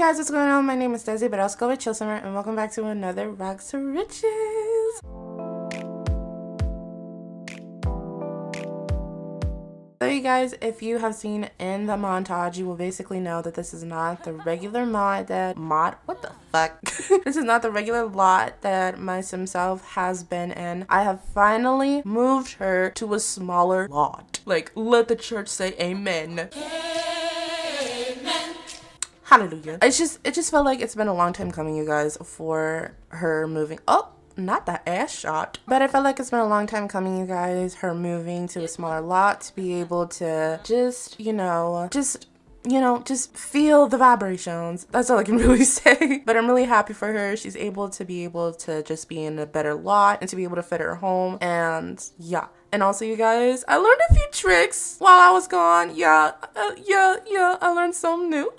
Hey guys, what's going on? My name is Desiree, but I also go by Chills Summer, and welcome back to another Rags to Riches. So you guys, if you have seen in the montage, you will basically know that this is not the regular this is not the regular lot that my sim self has been in. I have finally moved her to a smaller lot. Like, let the church say amen. Hallelujah. It just felt like it's been a long time coming, you guys, for her moving. Oh, not that ass shot. But I felt like it's been a long time coming, you guys, her moving to a smaller lot to be able to just feel the vibrations. That's all I can really say. But I'm really happy for her. She's able to just be in a better lot and to be able to fit her home. And yeah. And also, you guys, I learned a few tricks while I was gone. I learned something new.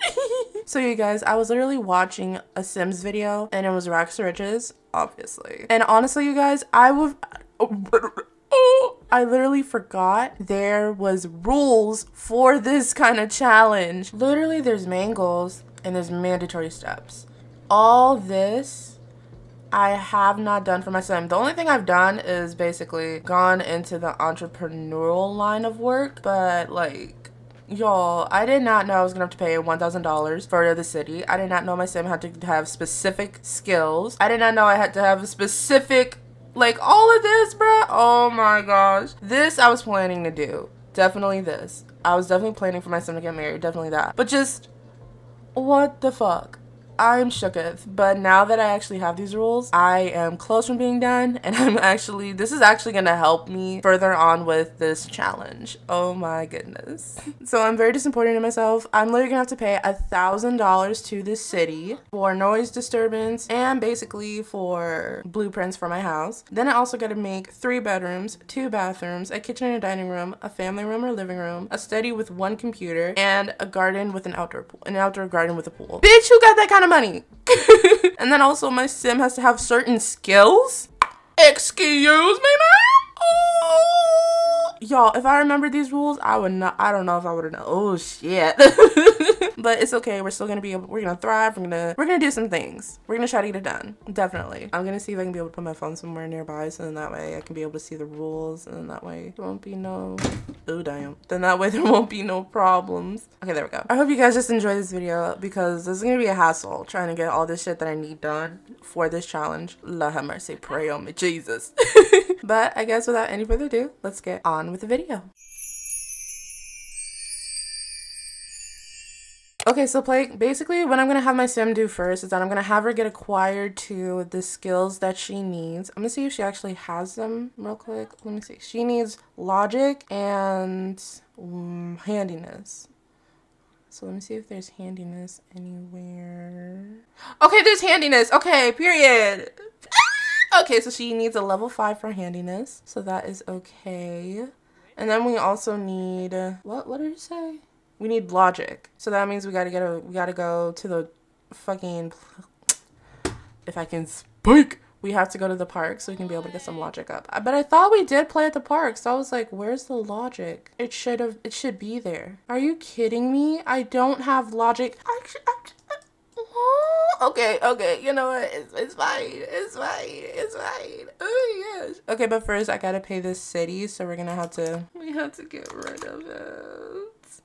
So you guys, I was literally watching a Sims video and it was Rags to Riches, obviously. And honestly, you guys, I literally forgot there was rules for this kind of challenge. Literally, there's main goals and there's mandatory steps. All this I have not done for my sim. The only thing I've done is basically gone into the entrepreneurial line of work, but like, y'all, I did not know I was gonna have to pay $1,000 for the city. I did not know my sim had to have specific skills. I did not know I had to have a specific, like, all of this, bruh. Oh my gosh. This I was planning to do. Definitely this. I was definitely planning for my sim to get married. Definitely that. But just, what the fuck? I'm shooketh, but now that I actually have these rules, I am close from being done, and this is actually gonna help me further on with this challenge. Oh my goodness. So I'm very disappointed in myself. I'm literally gonna have to pay $1,000 to the city for noise disturbance and basically for blueprints for my house. Then I also gotta make 3 bedrooms, 2 bathrooms, a kitchen and a dining room, a family room or living room, a study with 1 computer, and a garden with an outdoor garden with a pool. Bitch, who got that kind of money? And then also my sim has to have certain skills. Excuse me, ma'am? Oh. Y'all, if I remembered these rules, I don't know if I would have known. Oh shit. But it's okay. We're still gonna be able, we're gonna thrive. We're gonna do some things. We're gonna try to get it done. Definitely. I'm gonna see if I can be able to put my phone somewhere nearby, so then that way I can be able to see the rules, and then that way there won't be no, oh damn. Then that way there won't be no problems. Okay, there we go. I hope you guys just enjoy this video, because this is gonna be a hassle trying to get all this shit that I need done for this challenge. Lord have mercy, pray on me, Jesus. But I guess without any further ado, let's get on with the video. Okay, so basically what I'm going to have my sim do first is that I'm going to have her get acquired to the skills that she needs. I'm going to see if she actually has them real quick. Let me see. She needs logic and handiness. So let me see if there's handiness anywhere. Okay, there's handiness. Okay, period. Okay, so she needs a level 5 for handiness. So that is okay. And then we also need, what did you say? We need logic, so that means we gotta go to the fucking, if I can speak, we have to go to the park so we can be able to get some logic up. But I thought we did play at the park, so I was like, where's the logic? It should be there. Are you kidding me? I don't have logic. Okay, you know what, it's fine. Oh my gosh. Okay, but first I gotta pay this city, so we have to get rid of it.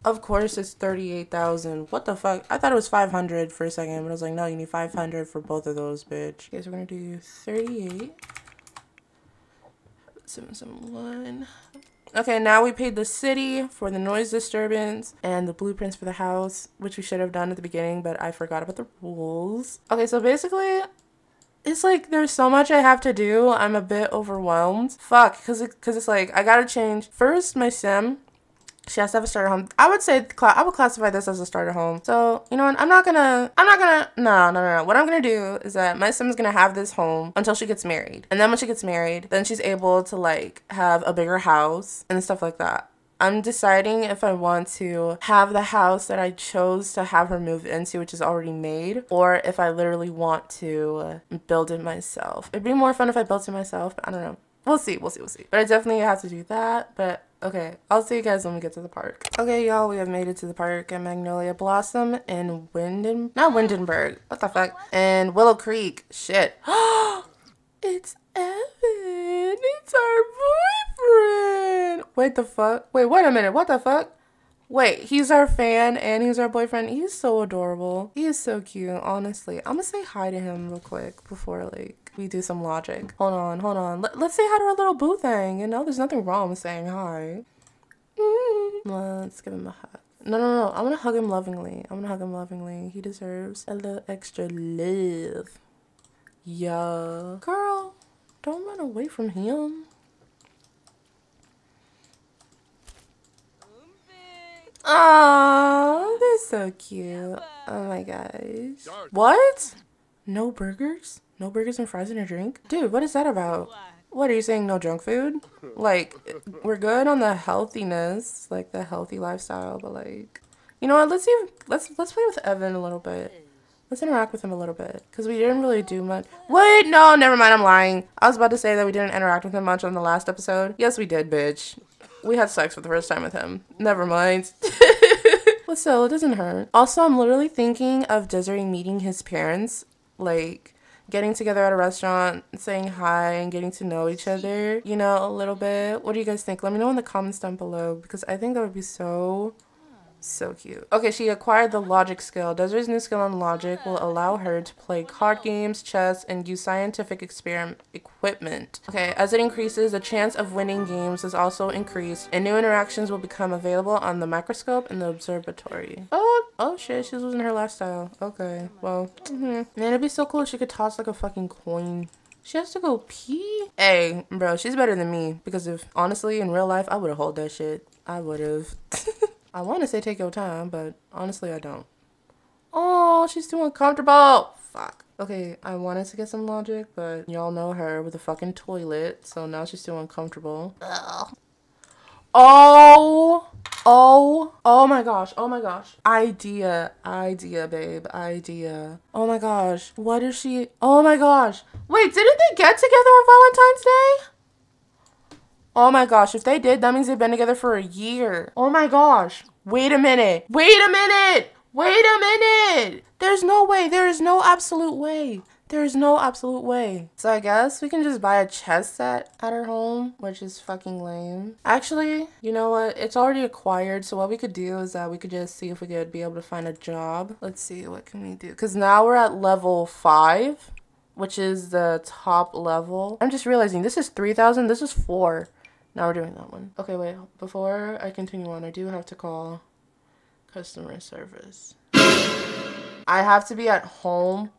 Of course, it's 38,000. What the fuck? I thought it was 500 for a second, but I was like, no, you need 500 for both of those, bitch. Okay, so we're gonna do 38. 771. Okay, now we paid the city for the noise disturbance and the blueprints for the house, which we should have done at the beginning, but I forgot about the rules. Okay, so basically, it's like there's so much I have to do. I'm a bit overwhelmed. Fuck, because it's like I gotta change. First, my sim, she has to have a starter home. I would say I would classify this as a starter home. So, you know what? No. What I'm gonna do is that my sim's gonna have this home until she gets married. And then when she gets married, then she's able to like have a bigger house and stuff like that. I'm deciding if I want to have the house that I chose to have her move into, which is already made, or if I literally want to build it myself. It'd be more fun if I built it myself, but I don't know. We'll see. But I definitely have to do that. But okay, I'll see you guys when we get to the park. Okay, y'all, we have made it to the park at Magnolia Blossom in Windenburg. What the fuck? And Willow Creek. Shit. It's Evan. It's our boyfriend. Wait the fuck. Wait, wait a minute. What the fuck? Wait, he's our fan and he's our boyfriend. He's so adorable. He is so cute, honestly. I'm gonna say hi to him real quick before, like, we do some logic. Hold on. Let's say hi to our little boo thing. You know, there's nothing wrong with saying hi. Let's give him a hug. No. I'm gonna hug him lovingly. He deserves a little extra love. Yeah. Girl, don't run away from him. Aww, they're so cute. Oh my gosh. What? No burgers? No burgers and fries and a drink? Dude, what is that about? What, are you saying no junk food? Like, we're good on the healthiness, like the healthy lifestyle, but like, you know what, let's see, let's play with Evan a little bit. Let's interact with him a little bit, because we didn't really do much. Wait, no, never mind, I'm lying. I was about to say that we didn't interact with him much on the last episode. Yes, we did, bitch. We had sex for the first time with him. Never mind. But still, it doesn't hurt. Also, I'm literally thinking of Desiree meeting his parents, like getting together at a restaurant, saying hi, and getting to know each other, you know, a little bit. What do you guys think? Let me know in the comments down below, because I think that would be so cute. Okay, she acquired the logic skill. Desiree's new skill on logic will allow her to play card games, chess, and use scientific experiment equipment. Okay, as it increases, the chance of winning games is also increased, and new interactions will become available on the microscope and the observatory. Oh shit, she's losing her lifestyle. Okay, well, man, it'd be so cool if she could toss like a fucking coin. She has to go pee? Hey, bro, she's better than me, because if honestly, in real life, I would've held that shit. I would've. I want to say take your time, but honestly, I don't. Oh, she's too uncomfortable. Fuck. Okay, I wanted to get some logic, but y'all know her with a fucking toilet, so now she's too uncomfortable. Ugh. Oh my gosh. Idea, babe, idea. Oh my gosh, what is she? Oh my gosh. Wait, didn't they get together on Valentine's Day? Oh my gosh, if they did, that means they've been together for a year. Oh my gosh. Wait a minute. There is no absolute way. So I guess we can just buy a chess set at her home, which is fucking lame. Actually, you know what? It's already acquired. So what we could do is that we could just see if we could be able to find a job. Let's see, what can we do? Because now we're at level 5, which is the top level. I'm just realizing this is 3,000. This is 4. Now we're doing that one. Okay, wait, before I continue on, I do have to call customer service. I have to be at home.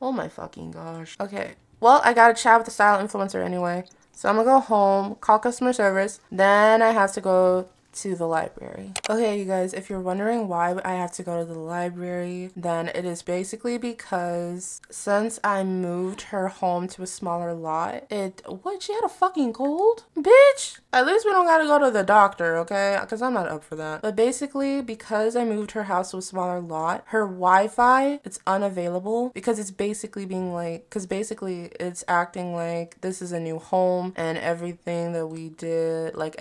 Oh my fucking gosh. Okay, well, I gotta chat with the style influencer anyway. So I'm gonna go home, call customer service, then I have to go to the library. Okay, you guys, if you're wondering why I have to go to the library, then it is basically because since I moved her home to a smaller lot, she had a fucking cold? Bitch! At least we don't gotta go to the doctor, okay? Because I'm not up for that. But basically, because I moved her house to a smaller lot, her Wi-Fi, it's unavailable because it's basically being like, because basically it's acting like this is a new home and everything that we did, like,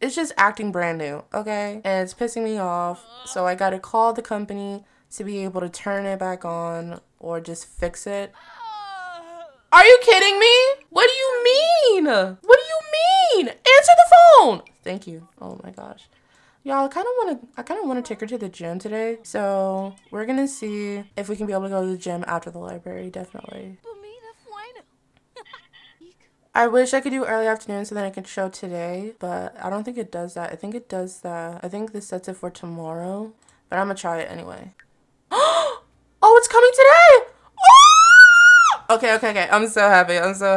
it's just acting brand new, okay? And it's pissing me off, so I gotta call the company to be able to turn it back on or just fix it. Are you kidding me? What do you mean? Answer the phone! Thank you. Oh my gosh. Y'all, I kind of want to take her to the gym today, so we're gonna see if we can be able to go to the gym after the library, definitely. I wish I could do early afternoon so then I could show today, but I don't think it does that. I think it does that. I think this sets it for tomorrow, but I'm gonna try it anyway. Oh, it's coming today! Oh! Okay. I'm so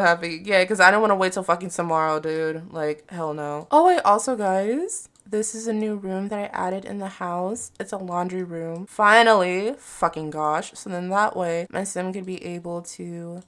happy. Yeah, because I don't want to wait till fucking tomorrow, dude. Like, hell no. Oh, wait, also, guys, this is a new room that I added in the house. It's a laundry room. Finally, fucking gosh. So then that way, my sim could be able to...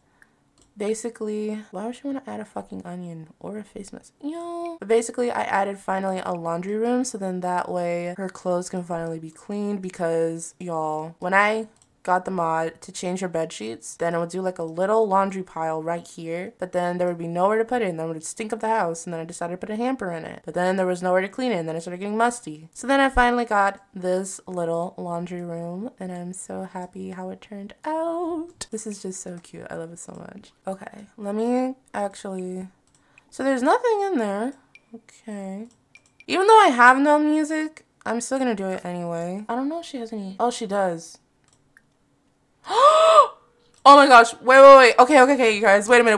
Basically, why would you want to add a fucking onion or a face mask? Yo. But basically, I added finally a laundry room so then that way her clothes can finally be cleaned because, y'all, when I got the mod to change her bed sheets, then I would do like a little laundry pile right here, but then there would be nowhere to put it, and then it would stink up the house, and then I decided to put a hamper in it, but then there was nowhere to clean it, and then it started getting musty. So then I finally got this little laundry room, and I'm so happy how it turned out. This is just so cute. I love it so much. Okay, let me actually... So there's nothing in there. Okay. Even though I have no music, I'm still gonna do it anyway. I don't know if she has any... Oh, she does. Oh my gosh, wait. Okay, you guys, wait a minute.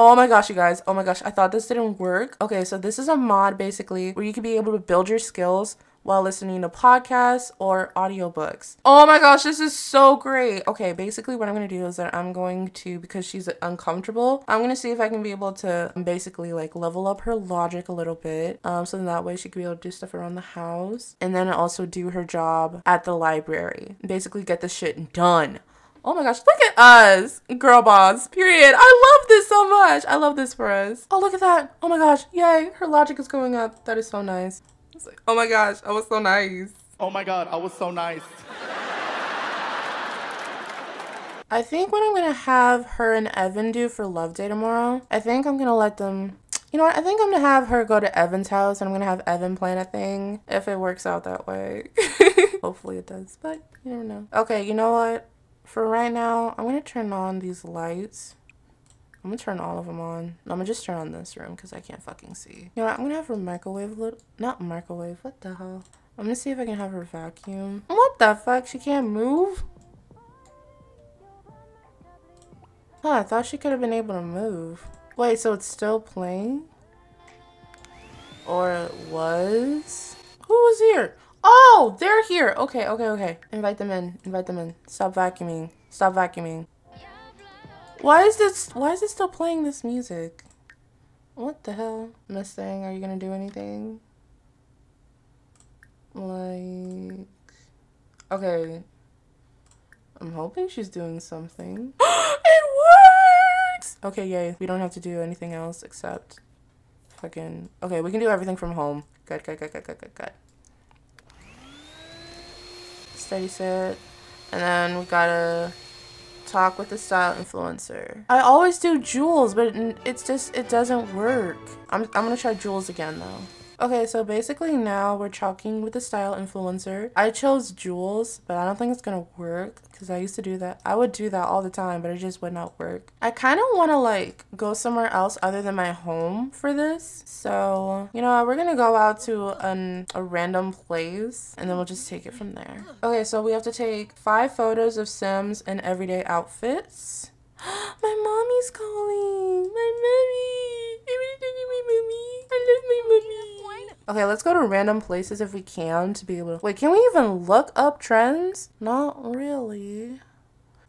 Oh my gosh, you guys, oh my gosh, I thought this didn't work. Okay, so this is a mod basically where you could be able to build your skills while listening to podcasts or audiobooks. Oh my gosh, this is so great. Okay, basically what I'm gonna do is that I'm going to, because she's uncomfortable, I'm gonna see if I can be able to basically like level up her logic a little bit, so then that way she can be able to do stuff around the house and then also do her job at the library, basically get the shit done. Oh my gosh, look at us, girl boss, period. I love this so much. I love this for us. Oh, look at that. Oh my gosh, yay, her logic is going up. That is so nice. Like, oh my gosh, I was so nice. Oh my god, I was so nice. I think what I'm gonna have her and Evan do for Love Day tomorrow, I think I'm gonna let them, you know what, I think I'm gonna have her go to Evan's house and I'm gonna have Evan plan a thing if it works out that way. Hopefully it does, but you never know. Okay, you know what, for right now, I'm gonna turn on these lights. I'm gonna turn all of them on. No, I'm gonna just turn on this room because I can't fucking see. You know what? I'm gonna have her microwave a little. Not microwave. What the hell? I'm gonna see if I can have her vacuum. What the fuck? She can't move? Huh, I thought she could have been able to move. Wait, so it's still playing? Or it was? Who was here? Oh, they're here. Okay. Invite them in. Stop vacuuming. Why is it still playing this music? What the hell? Miss Thing, are you gonna do anything? Like... Okay. I'm hoping she's doing something. It works! Okay, yay. We don't have to do anything else except fucking... Okay, we can do everything from home. Good. Steady set. And then we gotta... talk with the style influencer. I always do Jules, but it's just, it doesn't work. I'm gonna try Jules again though. Okay, so basically now we're talking with the style influencer. I chose Jules, but I don't think it's gonna work because I used to do that. I would do that all the time, but it just would not work. I kind of want to like go somewhere else other than my home for this. So, you know, we're gonna go out to a random place and then we'll just take it from there. Okay, so we have to take 5 photos of Sims in everyday outfits. My mommy's calling. My mommy. My mommy. I love my mommy. Okay, let's go to random places if we can to be able to... Wait, can we even look up trends? Not really.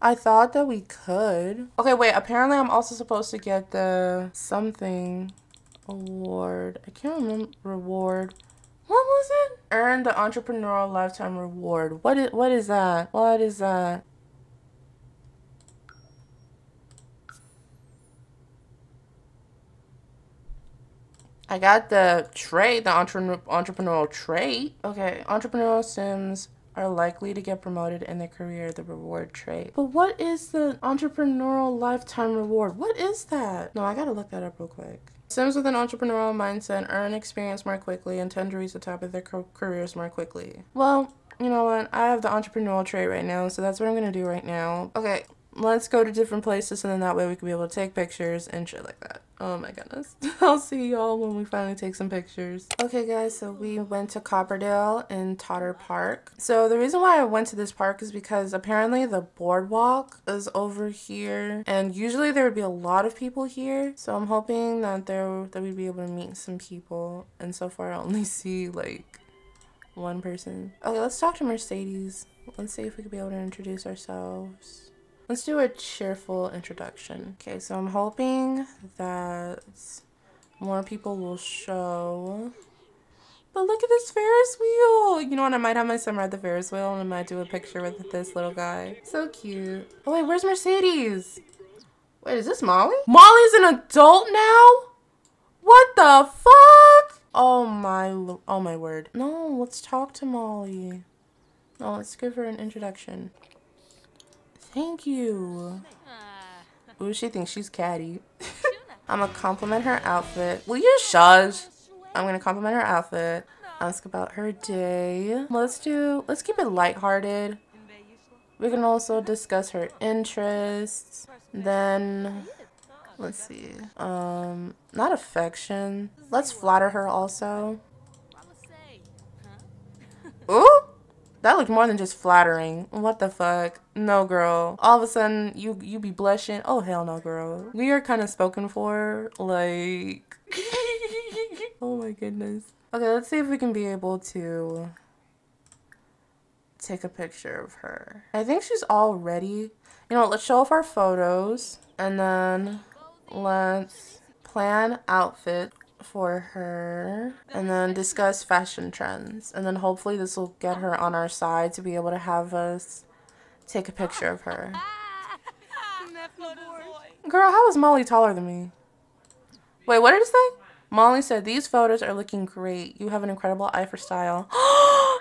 I thought that we could. Okay, wait, apparently I'm also supposed to get the something award. I can't remember. Reward. What was it? Earn the Entrepreneurial Lifetime Reward. What is that? I got the trait, the entrepreneurial trait. Okay, entrepreneurial Sims are likely to get promoted in their career, the reward trait. But what is the entrepreneurial lifetime reward? What is that? No, I gotta look that up real quick. Sims with an entrepreneurial mindset earn experience more quickly and tend to reach the top of their careers more quickly. Well, you know what? I have the entrepreneurial trait right now, so that's what I'm gonna do right now. Okay, let's go to different places and then that way we can be able to take pictures and shit like that. Oh my goodness. I'll see y'all when we finally take some pictures. Okay guys, so we went to Copperdale in Totter Park. So the reason why I went to this park is because apparently the boardwalk is over here and usually there would be a lot of people here. So I'm hoping that we'd be able to meet some people, and so far I only see like one person. Okay, let's talk to Mercedes. Let's see if we could be able to introduce ourselves. Let's do a cheerful introduction. Okay, so I'm hoping that more people will show. But look at this Ferris wheel! You know what, I might have my son ride the Ferris wheel and I might do a picture with this little guy. So cute. Oh wait, where's Mercedes? Wait, is this Molly? Molly's an adult now? What the fuck? Oh my word. No, let's talk to Molly. Oh, let's give her an introduction. Thank you. Ooh, she thinks she's catty. I'm gonna compliment her outfit. Will you shush? I'm gonna compliment her outfit. Ask about her day. Let's keep it lighthearted. We can also discuss her interests. Then, let's see. Not affection. Let's flatter her also. Ooh! That looked more than just flattering. What the fuck? No, girl. All of a sudden, you be blushing. Oh, hell no, girl. We are kind of spoken for, like... Oh my goodness. Okay, let's see if we can be able to take a picture of her. I think she's all ready. You know, let's show off our photos, and then let's plan outfit for her, and then discuss fashion trends, and then hopefully this will get her on our side to be able to have us take a picture of her. Girl, how is Molly taller than me? Wait, what did it say? Molly said, these photos are looking great. You have an incredible eye for style.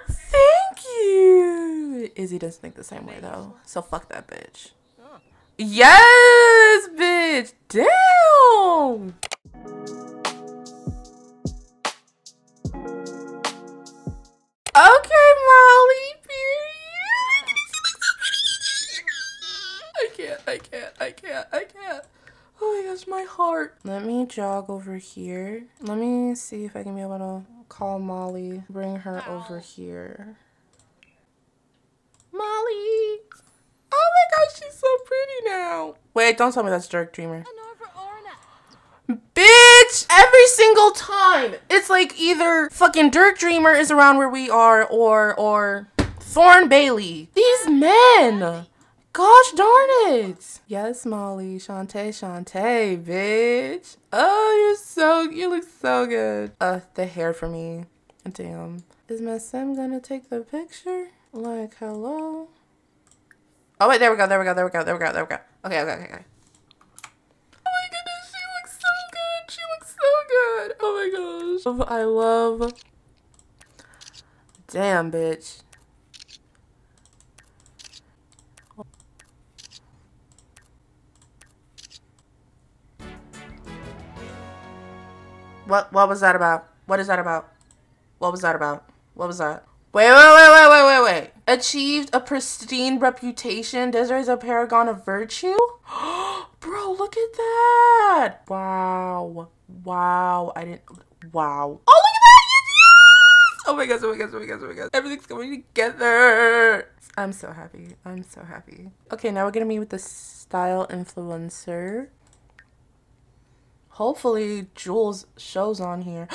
Thank you! Izzy doesn't think the same way, though. So fuck that bitch. Yes, bitch! Damn! Okay, Molly, period. I can't. Oh my gosh, my heart. Let me jog over here. Let me see if I can be able to call Molly. Bring her over here. Molly! Oh my gosh, she's so pretty now. Wait, don't tell me that's Dirk Dreamer. Bitch! Every single time! It's like either fucking Dirk Dreamer is around where we are or Thorn Bailey. These men! Gosh darn it! Yes, Molly. Shantae, Shantae, bitch. Oh, you look so good. The hair for me. Damn. Is Miss Sim gonna take the picture? Like, hello? Oh, wait, there we go. Okay. Oh my gosh. I love. Damn, bitch. What was that about? What was that? Wait. Achieved a pristine reputation. Desiree's a paragon of virtue? Bro, look at that. Wow. Wow. Oh, look at that. Yes! Oh my gosh. Everything's coming together. I'm so happy. Okay, now we're gonna meet with the style influencer. Hopefully Jules shows on here.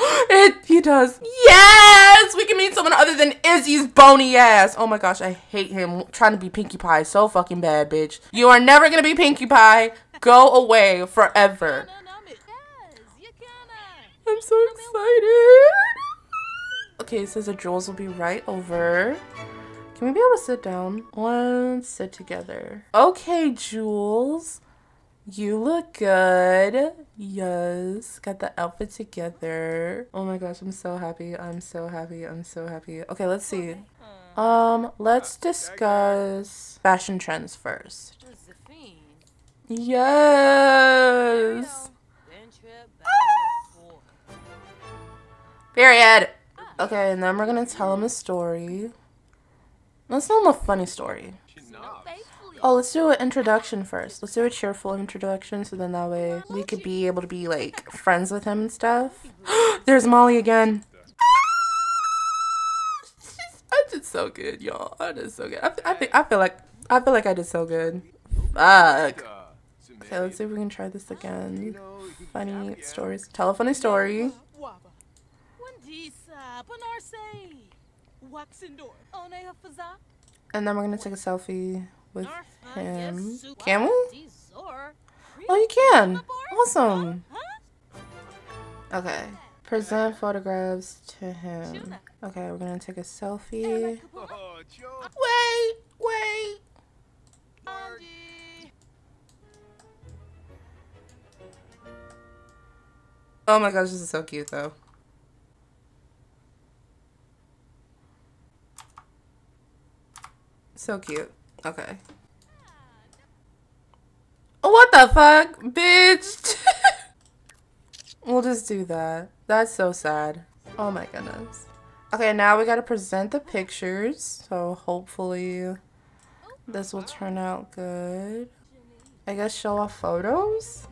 He does. Yes! We can meet someone other than Izzy's bony ass. Oh my gosh, I hate him trying to be Pinkie Pie so fucking bad, bitch. You are never gonna be Pinkie Pie. Go away forever. I'm so excited. Okay, it says that Jules will be right over. Can we be able to sit down? Let's sit together. Okay, Jules. You look good. Yes. Got the outfit together. Oh my gosh, I'm so happy. Okay, let's see. Let's discuss fashion trends first. Yes! Period. Okay, and then we're gonna tell him a story. Let's tell him a funny story. Oh, let's do an introduction first. Let's do a cheerful introduction, so then that way we could be able to be like friends with him and stuff. There's Molly again. I did so good, y'all. I did so good. I feel like I did so good. Fuck. Okay, let's see if we can try this again. Funny stories. Tell a funny story. And then we're gonna take a selfie with him. Can we? Oh, you can. Awesome. Okay. Present photographs to him. Okay, we're gonna take a selfie. Wait. Oh my gosh, this is so cute though. So cute. Okay. What the fuck, bitch? We'll just do that. That's so sad. Oh my goodness. Okay, now we gotta present the pictures. So hopefully this will turn out good. I guess show off photos?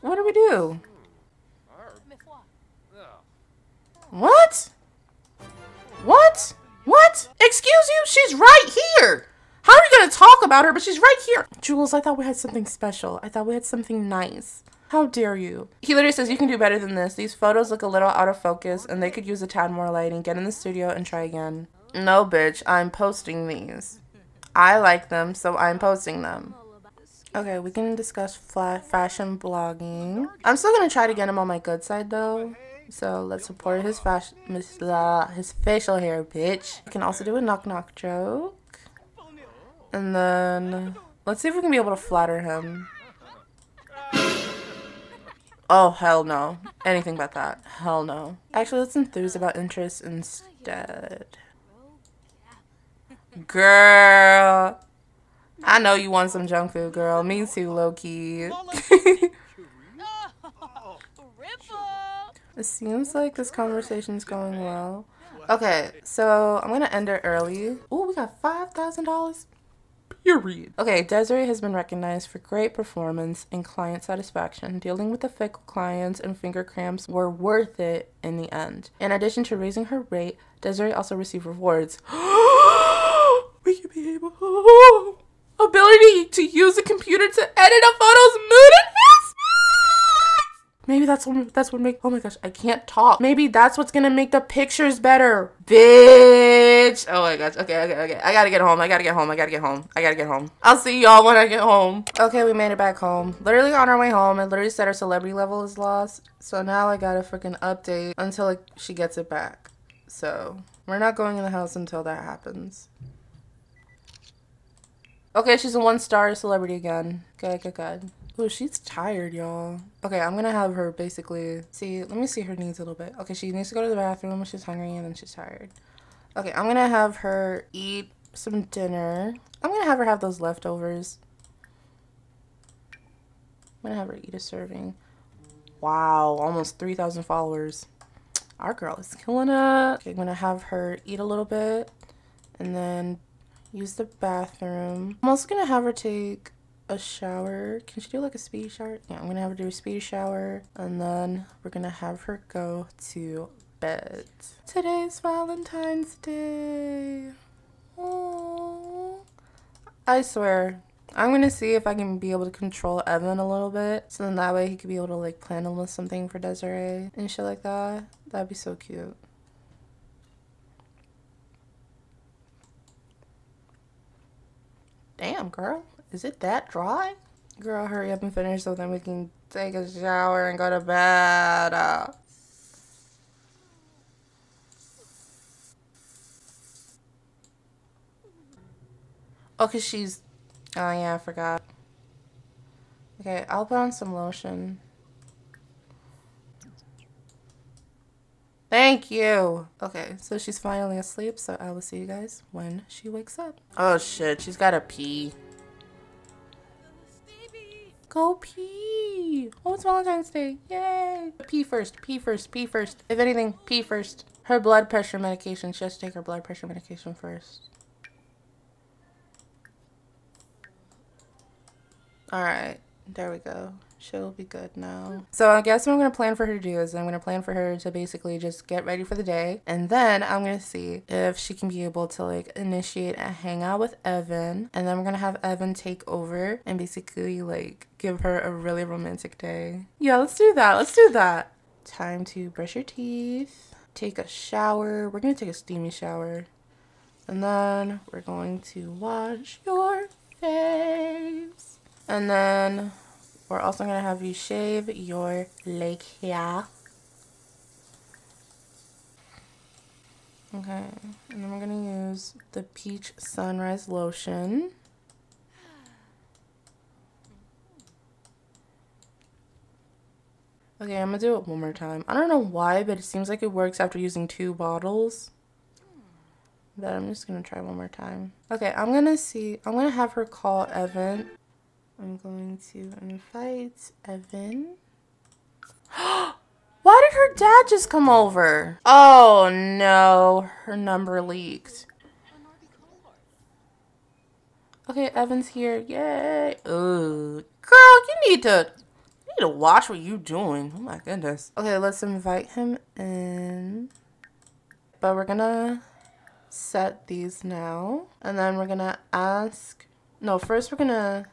What do we do? What? What? What? Excuse you? She's right here! How are we gonna talk about her, but she's right here? Jules, I thought we had something special. I thought we had something nice. How dare you? He literally says, you can do better than this. These photos look a little out of focus and they could use a tad more lighting. Get in the studio and try again. No, bitch, I'm posting these. I like them, so I'm posting them. Okay, we can discuss fashion blogging. I'm still gonna try to get him on my good side though. So let's support his facial hair, bitch. We can also do a knock-knock joke. And then let's see if we can be able to flatter him. Oh, hell no. Anything but that. Hell no. Actually, let's enthuse about interests instead. Girl. I know you want some junk food, girl. Me too, low-key. It seems like this conversation is going well. Okay, so I'm going to end it early. Ooh, we got $5,000. Period. Okay, Desiree has been recognized for great performance and client satisfaction. Dealing with the fickle clients and finger cramps were worth it in the end. In addition to raising her rate, Desiree also received rewards. We can be able ability to use a computer to edit a photo's mood and history. Maybe that's what make. Oh my gosh, I can't talk. Maybe that's what's gonna make the pictures better, bitch. Oh my gosh. Okay. I gotta get home. I gotta get home. I'll see y'all when I get home. Okay, we made it back home. Literally on our way home, it literally said our celebrity level is lost. So now I gotta freaking update until she gets it back. So we're not going in the house until that happens. Okay, she's a 1-star celebrity again. Good. Ooh, she's tired, y'all. Okay, I'm gonna have her basically see. Let me see her needs a little bit. Okay, she needs to go to the bathroom when she's hungry and then she's tired. Okay, I'm gonna have her eat some dinner. I'm gonna have her have those leftovers. I'm gonna have her eat a serving. Wow, almost 3,000 followers. Our girl is killing it. Okay, I'm gonna have her eat a little bit and then use the bathroom. I'm also gonna have her take a shower. Can she do like a speedy shower? Yeah, I'm gonna have her do a speedy shower and then we're gonna have her go to bed. Today's Valentine's Day. Aww. I swear, I'm gonna see if I can be able to control Evan a little bit, so then that way he could be able to like plan a little something for Desiree and shit like that. That'd be so cute. Damn, girl, is it that dry? Girl, hurry up and finish so then we can take a shower and go to bed. Oh, cause she's, oh yeah, I forgot. Okay, I'll put on some lotion. Thank you. Okay, so she's finally asleep, so I will see you guys when she wakes up. Oh shit, she's gotta pee. Go pee. Oh, it's Valentine's Day, yay. Pee first. If anything, pee first. Her blood pressure medication, she has to take her blood pressure medication first. Alright, there we go. She'll be good now. So I guess what I'm going to plan for her to do is I'm going to plan for her to basically just get ready for the day. And then I'm going to see if she can be able to like initiate a hangout with Evan. And then we're going to have Evan take over and basically like give her a really romantic day. Yeah, let's do that. Time to brush your teeth. Take a shower. We're going to take a steamy shower. And then we're going to wash your face. And then we're also going to have you shave your leg hair. Okay, and then we're going to use the Peach Sunrise Lotion. Okay, I'm going to do it one more time. I don't know why, but it seems like it works after using 2 bottles. but I'm just gonna try one more time. Okay, I'm gonna have her call Evan. I'm going to invite Evan. Why did her dad just come over? Oh no, her number leaked. Okay, Evan's here. Yay. Ooh. Girl, you need to watch what you're doing. Oh my goodness. Okay, let's invite him in. But we're gonna set these now. And then we're gonna ask. No, first we're gonna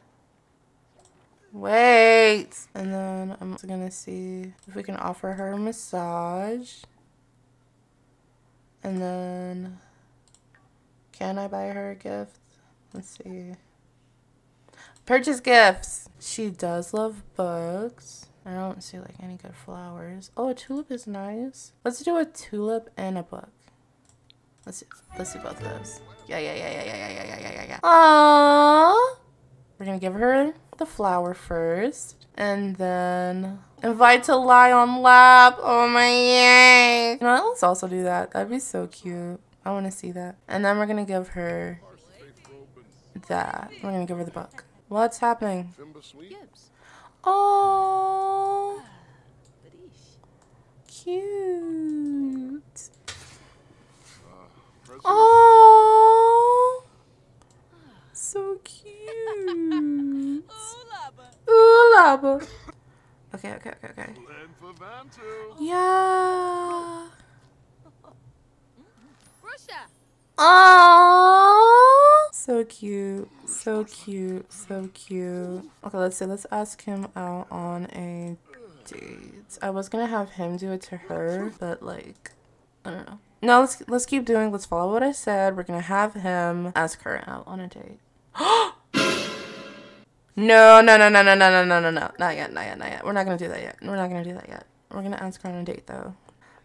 wait. And then I'm also gonna see if we can offer her a massage. And then can I buy her a gift? Let's see. Purchase gifts. She does love books. I don't see like any good flowers. Oh, a tulip is nice. Let's do a tulip and a book. Let's do both of those. Yeah. Aww. We're gonna give her the flower first, and then invite to lie on lap. Oh my yay! You know what? Let's also do that. That'd be so cute. I want to see that. And then we're gonna give her that. We're gonna give her the book. What's happening? Oh, cute. Oh, so cute. Ooh, lava. Okay. Yeah. Oh, so cute, so cute, so cute. Okay, let's see. Let's ask him out on a date. I was gonna have him do it to her, but like, I don't know. No, let's keep doing. Let's follow what I said. We're gonna have him ask her out on a date. No. Not yet. We're not gonna do that yet. We're gonna ask her on a date though.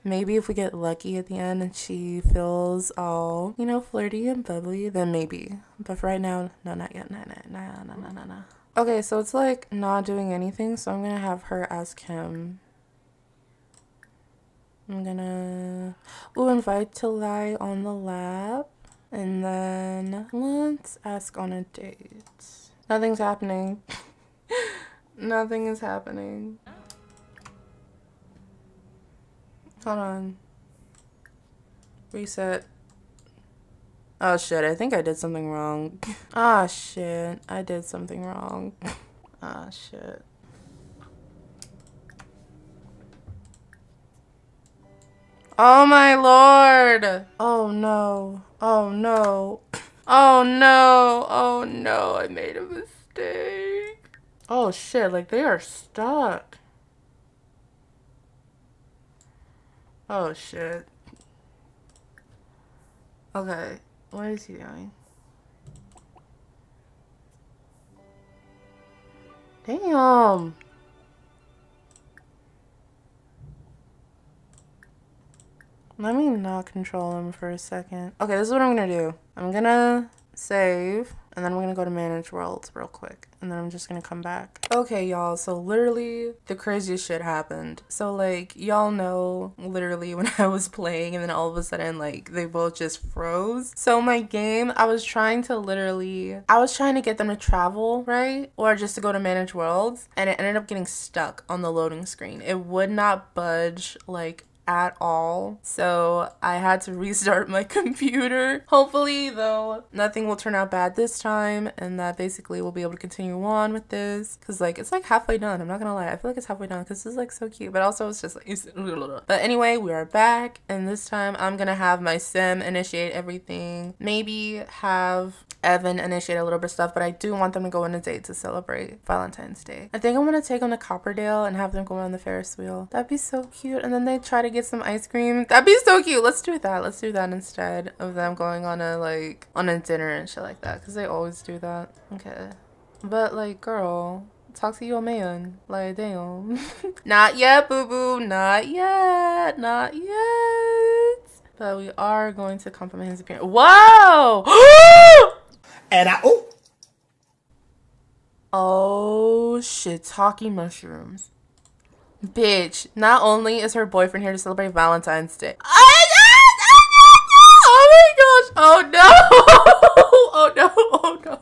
Maybe if we get lucky at the end and she feels all, you know, flirty and bubbly, then maybe. But for right now, no, not yet. No. Okay, so it's like not doing anything, so I'm gonna have her ask him. I'm gonna invite to lie on the lap, and then let's ask on a date. Nothing's happening. Nothing is happening. Hold on. Reset. Oh shit, I think I did something wrong. Ah shit, I did something wrong. Ah shit. Oh my lord! Oh no. Oh no. Oh no. Oh no, I made a mistake. Oh shit, like they are stuck. Oh shit. Okay, what is he doing? Damn. Let me not control him for a second. Okay, this is what I'm gonna do. I'm gonna save, and then we're gonna go to manage worlds real quick, and then I'm just gonna come back. Okay, y'all, so literally the craziest shit happened. So like, y'all know literally when I was playing and then all of a sudden like they both just froze. So my game, I was trying to get them to travel, right, or just to go to manage worlds, and it ended up getting stuck on the loading screen. It would not budge like at all, so I had to restart my computer. Hopefully though nothing will turn out bad this time, and that basically we'll be able to continue on with this, because like it's like halfway done. I'm not gonna lie, I feel like it's halfway done because this is like so cute, but also it's just like but anyway, we are back, and this time I'm gonna have my sim initiate everything, maybe have Evan initiate a little bit of stuff, but I do want them to go on a date to celebrate Valentine's Day. I think I'm gonna take them to Copperdale and have them go on the Ferris wheel. That'd be so cute. And then they try to get some ice cream. That'd be so cute. Let's do that. Let's do that instead of them going on a like on a dinner and shit like that, because they always do that. Okay, but like girl, talk to your man. Like damn. Not yet, boo boo. Not yet. Not yet. But we are going to compliment his appearance. Whoa. And I oh shiitake mushrooms. Bitch, not only is her boyfriend here to celebrate Valentine's Day. Oh Oh no! Oh no! Oh no!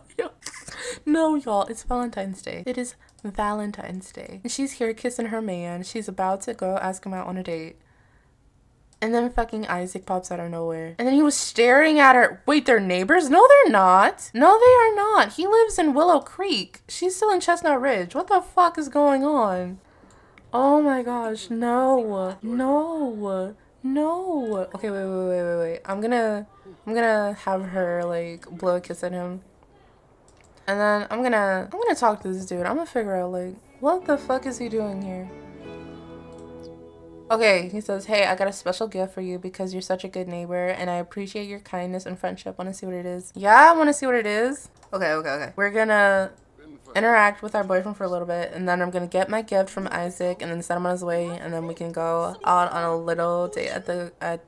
No, y'all, it's Valentine's Day. It is Valentine's Day. And she's here kissing her man. She's about to go ask him out on a date. And then fucking Isaac pops out of nowhere. And then he was staring at her. Wait, they're neighbors? No, they're not. No, they are not. He lives in Willow Creek. She's still in Chestnut Ridge. What the fuck is going on? Oh my gosh. No. No. No. Okay, wait. I'm gonna have her, like, blow a kiss at him. And then I'm gonna talk to this dude. I'm gonna figure out, like, what the fuck is he doing here? Okay, he says, hey, I got a special gift for you because you're such a good neighbor and I appreciate your kindness and friendship. Want to see what it is? Yeah, I want to see what it is. Okay. We're gonna interact with our boyfriend for a little bit, and then I'm gonna get my gift from Isaac and then send him on his way, and then we can go out on a little date at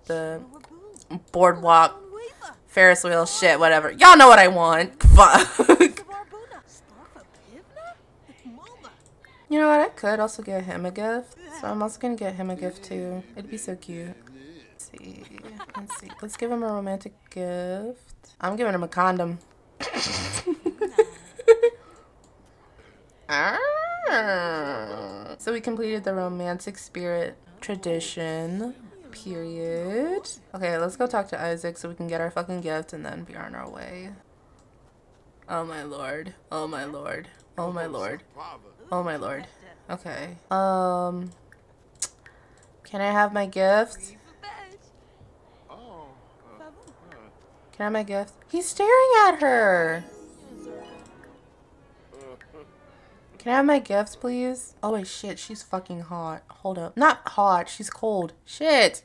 the boardwalk, Ferris wheel, shit, whatever. Y'all know what I want. Fuck. You know what, I could also get him a gift, so I'm also gonna get him a gift too. It'd be so cute. Let's see. Let's give him a romantic gift. I'm giving him a condom. So we completed the romantic spirit tradition, period. Okay, let's go talk to Isaac so we can get our fucking gift and then be on our way. Oh my lord, oh my lord, oh my lord. Oh my lord. Okay. Can I have my gift? Can I have my gift? He's staring at her! Can I have my gifts, please? Oh wait, shit, she's fucking hot. Hold up. Not hot, she's cold. Shit.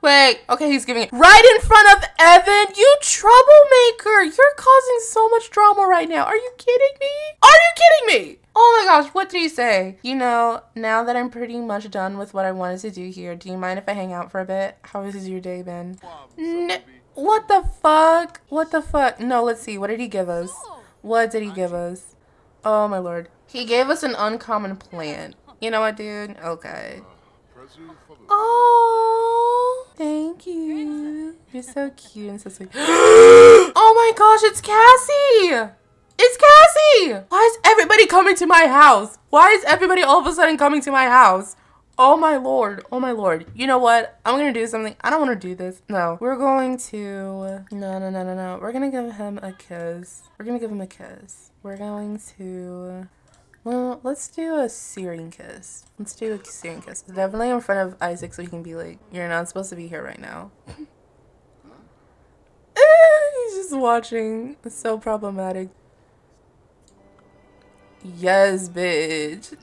Wait, okay, he's giving it right in front of Evan. You troublemaker! You're causing so much drama right now. Are you kidding me? Are you kidding me? Oh my gosh, what did he say? You know, now that I'm pretty much done with what I wanted to do here, do you mind if I hang out for a bit? How has your day been? What the fuck? What the fuck? No, let's see. What did he give us? What did he give us? Oh my lord. He gave us an uncommon plant. You know what, dude? Okay. Oh, thank you. You're so cute and so sweet. Oh my gosh, it's Cassie! It's Cassie! Why is everybody coming to my house? Why is everybody all of a sudden coming to my house? Oh my lord. Oh my lord. You know what? I'm gonna do something. I don't want to do this. No. We're going to... No. We're gonna give him a kiss. We're going to... Well, let's do a searing kiss. Definitely in front of Isaac so he can be like, you're not supposed to be here right now. He's just watching. It's so problematic. Yes, bitch.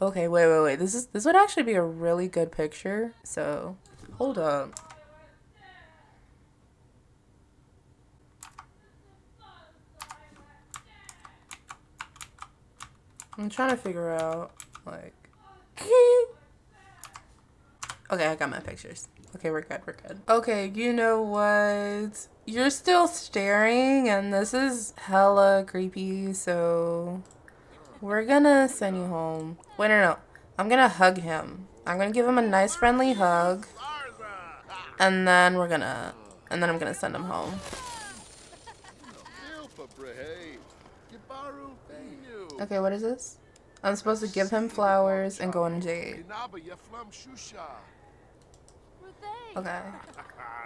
Okay, wait. This would actually be a really good picture. So, hold up. I'm trying to figure out, like... Okay, I got my pictures. Okay, we're good. Okay, you know what? You're still staring, and this is hella creepy, so... We're gonna send you home. Wait, no. I'm gonna hug him. I'm gonna give him a nice friendly hug. And then I'm gonna send him home. Okay, what is this? I'm supposed to give him flowers and go on a date. Okay.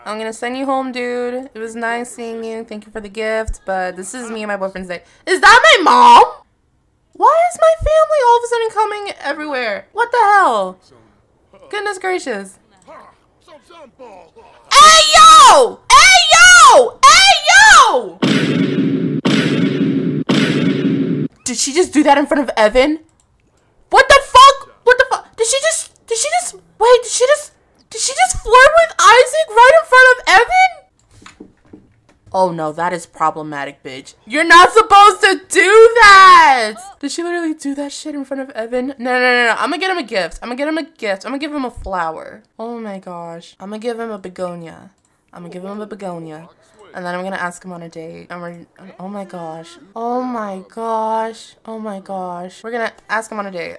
I'm gonna send you home, dude. It was nice seeing you. Thank you for the gift, but this is me and my boyfriend's date. Is that my mom? Why is my family all of a sudden coming everywhere? What the hell? Goodness gracious. Hey, yo! Hey, yo! Hey, yo! Did she just do that in front of Evan? What the fuck? Did she just flirt with Isaac right in front of Evan? Oh no, that is problematic, bitch. You're not supposed to do that! Did she literally do that shit in front of Evan? No. I'm gonna get him a gift. I'm gonna give him a flower. Oh my gosh. I'm gonna give him a begonia. And then I'm gonna ask him on a date. And we're... Oh my gosh. We're gonna ask him on a date.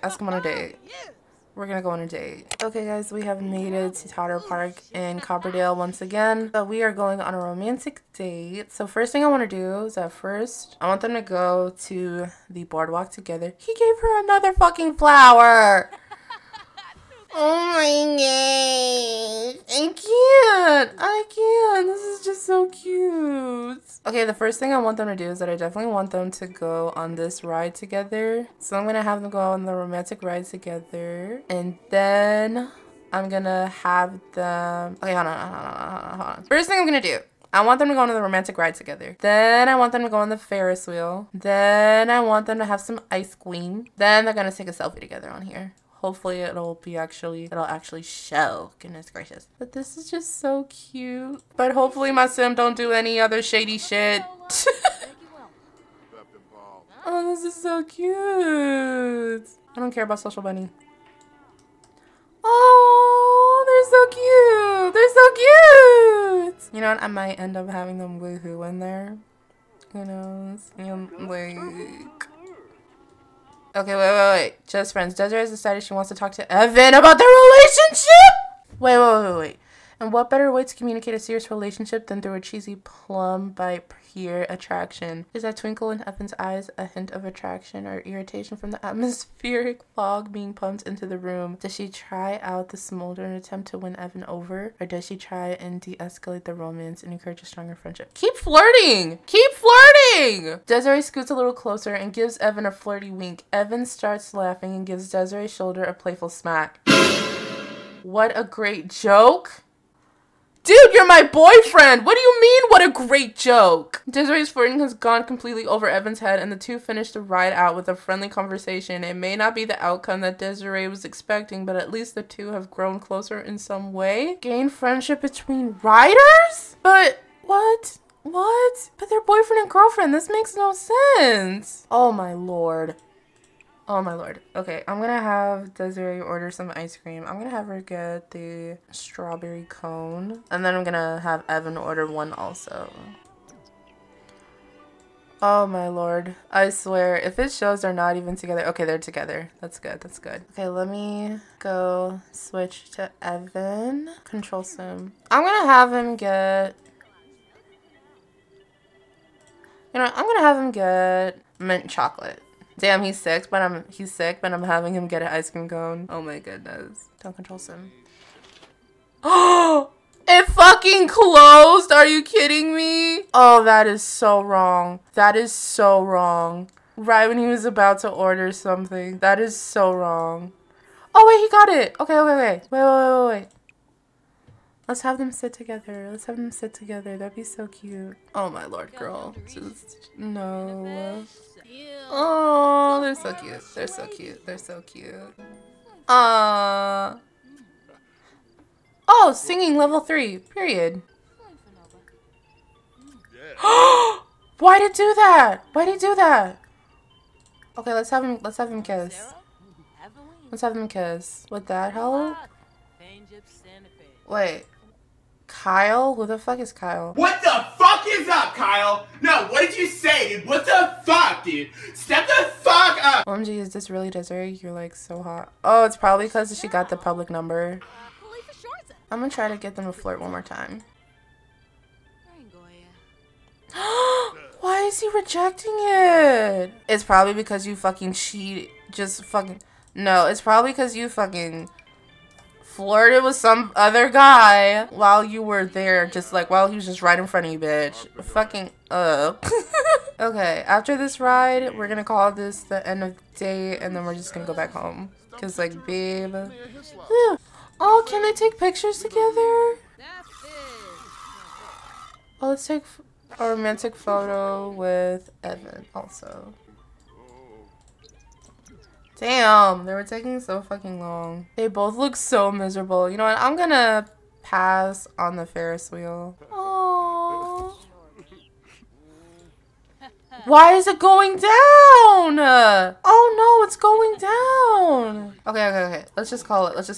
We're gonna go on a date. Okay guys, we have made it to Totter Park in Copperdale once again. But we are going on a romantic date. So first thing I want to do is at first, I want them to go to the boardwalk together. He gave her another fucking flower. Oh my gosh. I can't. This is just so cute. Okay, the first thing I want them to do is that I definitely want them to go on this ride together. So I'm gonna have them go on the romantic ride together. And then I'm gonna have them... Okay, hold on. First thing I'm gonna do, I want them to go on the romantic ride together. Then I want them to go on the Ferris wheel. Then I want them to have some ice cream. Then they're gonna take a selfie together on here. Hopefully it'll actually show. Goodness gracious. But this is just so cute. But hopefully my sim don't do any other shady shit. Oh, this is so cute. I don't care about Social Bunny. Oh, they're so cute. You know what? I might end up having them woohoo in there. Who knows? Like... Okay, wait. Just friends. Desiree has decided she wants to talk to Evan about their relationship! Wait. And what better way to communicate a serious relationship than through a cheesy plum by pure attraction? Is that twinkle in Evan's eyes a hint of attraction or irritation from the atmospheric fog being pumped into the room? Does she try out the smolder in an attempt to win Evan over? Or does she try and de-escalate the romance and encourage a stronger friendship? Keep flirting! Desiree scoots a little closer and gives Evan a flirty wink. Evan starts laughing and gives Desiree's shoulder a playful smack. What a great joke! Dude, you're my boyfriend! What do you mean, what a great joke? Desiree's flirting has gone completely over Evan's head, and the two finish the ride out with a friendly conversation. It may not be the outcome that Desiree was expecting, but at least the two have grown closer in some way. Gain friendship between riders? But what? What? But they're boyfriend and girlfriend. This makes no sense. Oh my lord. Okay, I'm gonna have Desiree order some ice cream. I'm gonna have her get the strawberry cone. And then I'm gonna have Evan order one also. Oh my lord. I swear, if it shows they're not even together. Okay, they're together. That's good. Okay, let me go switch to Evan. Control sim. I'm gonna have him get... You know, I'm gonna have him get mint chocolate. Damn, he's sick, but I'm having him get an ice cream cone. Oh my goodness. Don't control sim. Oh, it fucking closed. Are you kidding me? Oh, that is so wrong. Right when he was about to order something. That is so wrong. Oh wait, he got it. Okay, wait. Let's have them sit together. That'd be so cute. Oh my lord, girl. Just no. Oh, they're so cute. Oh, singing level 3. Period. Why'd it do that? Okay, let's have him kiss. Would that help? Wait. Kyle? Who the fuck is Kyle? What the fuck is up, Kyle? No, what did you say, dude? What the fuck, dude? Step the fuck up! OMG, is this really Desiree? You're like so hot. Oh, it's probably because she got the public number. I'm gonna try to get them to flirt one more time. Why is he rejecting it? It's probably because you fucking cheated. No, it's probably because you fucking... flirted with some other guy while you were there, while he was just right in front of you, bitch. Fucking up. Okay, after this ride, we're gonna call this the end of the day, and then we're just gonna go back home. Cause like, babe. Ew. Oh, can they take pictures together? Oh, let's take a romantic photo with Evan also. Damn, they were taking so fucking long. They both look so miserable. You know what? I'm gonna pass on the Ferris wheel. Oh. Why is it going down? Oh no, it's going down. Okay. Let's just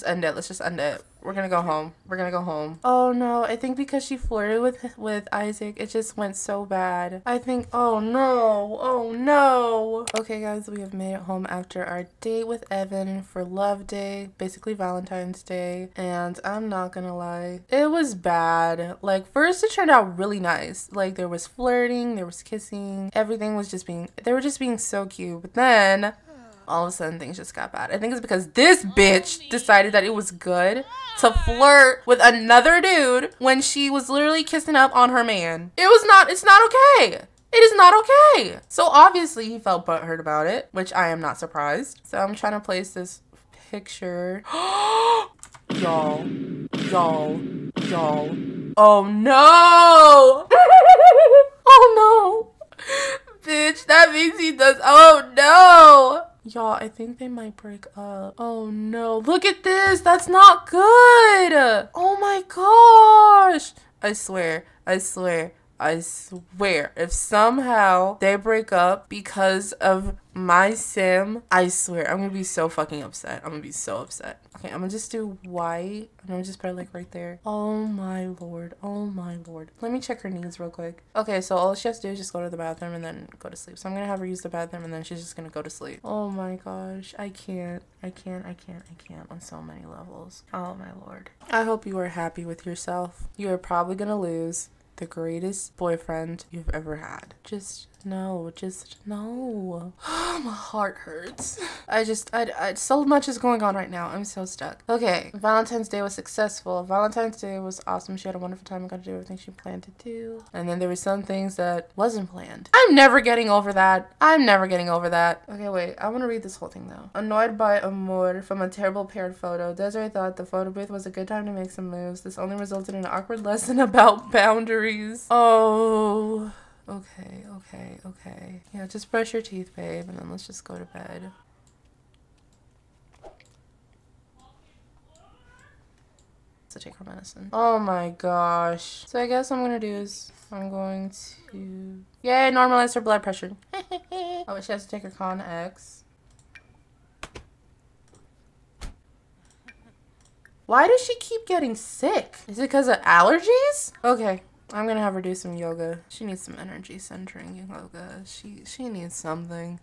end it. We're gonna go home. We're gonna go home. Oh no, I think because she flirted with Isaac, it just went so bad. I think, oh no, oh no. Okay guys, we have made it home after our date with Evan for Love Day, basically Valentine's Day, and I'm not gonna lie, it was bad. Like first it turned out really nice. Like there was flirting, there was kissing, everything was just being, they were just being so cute, but then all of a sudden things just got bad. I think it's because this bitch decided that it was good to flirt with another dude when she was literally kissing up on her man. It was not, it's not okay. It is not okay. So obviously he felt butthurt about it, which I am not surprised. So I'm trying to place this picture. Y'all, y'all, y'all. Oh no. Oh no. Bitch, that means he does, oh no. Y'all, I think they might break up. Oh no, look at this. That's not good. Oh my gosh. I swear, I swear, I swear. If somehow they break up because of my sim, I swear, I'm gonna be so fucking upset. I'm gonna be so upset. Okay, I'm gonna just do white. I'm gonna just put it like right there. Oh my lord. Oh my lord. Let me check her knees real quick. Okay, so all she has to do is just go to the bathroom and then go to sleep. So I'm gonna have her use the bathroom and then she's just gonna go to sleep. Oh my gosh. I can't. I can't. I can't. I can't on so many levels. Oh my lord. I hope you are happy with yourself. You are probably gonna lose the greatest boyfriend you've ever had. Just no, just no. My heart hurts. I so much is going on right now. I'm so stuck. Okay, Valentine's Day was successful. Valentine's Day was awesome. She had a wonderful time and got to do everything she planned to do. And then there were some things that wasn't planned. I'm never getting over that. I'm never getting over that. Okay, wait, I want to read this whole thing though. Annoyed by amour from a terrible paired photo, Desiree thought the photo booth was a good time to make some moves. This only resulted in an awkward lesson about boundaries. Oh. Okay, okay, okay. Yeah, just brush your teeth, babe, and then let's just go to bed. To take her medicine. Oh my gosh. So I guess what I'm gonna do is I'm going to... Yay, normalize her blood pressure. Oh, but she has to take her Con X. Why does she keep getting sick? Is it because of allergies? Okay. I'm gonna have her do some yoga. She needs some energy centering yoga. She needs something.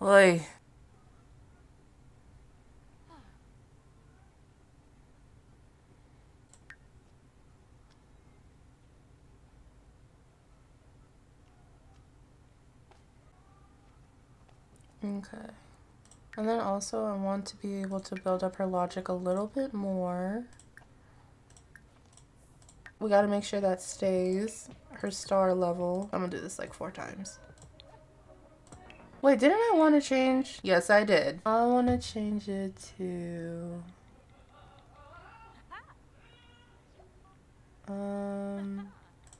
Like, okay. And then also I want to be able to build up her logic a little bit more. We gotta make sure that stays her star level. I'm gonna do this like 4 times. Wait, didn't I want to change? Yes, I did. I want to change it to...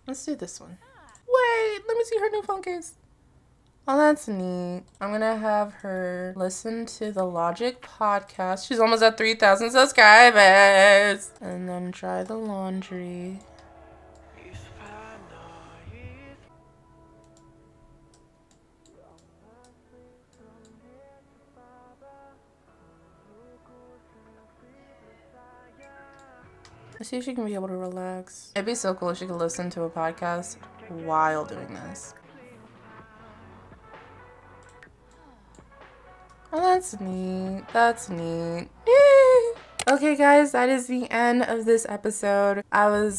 Let's do this one. Wait, let me see her new phone case. Oh, that's neat. I'm gonna have her listen to the Logic podcast. She's almost at 3,000 subscribers. And then dry the laundry. Let's see if she can be able to relax. It'd be so cool if she could listen to a podcast while doing this. Oh, that's neat. That's neat. Okay, guys, that is the end of this episode. I was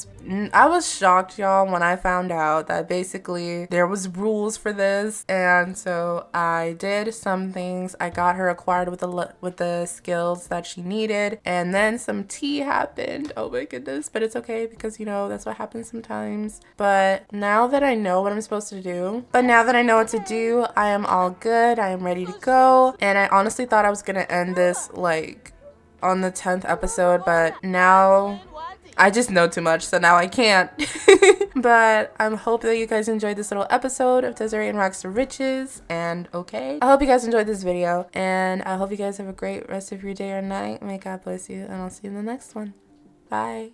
shocked, y'all, when I found out that basically there was rules for this, and so I did some things. I got her acquired with the skills that she needed, and then some tea happened. Oh my goodness, but it's okay because you know that's what happens sometimes. But now that I know what I'm supposed to do, I am all good. I am ready to go, and I honestly thought I was gonna end this like on the 10th episode, but now I just know too much, so now I can't. But I'm hoping that you guys enjoyed this little episode of Desiree and Rags to Riches, and okay, I hope you guys enjoyed this video, and I hope you guys have a great rest of your day or night. May God bless you, and I'll see you in the next one. Bye.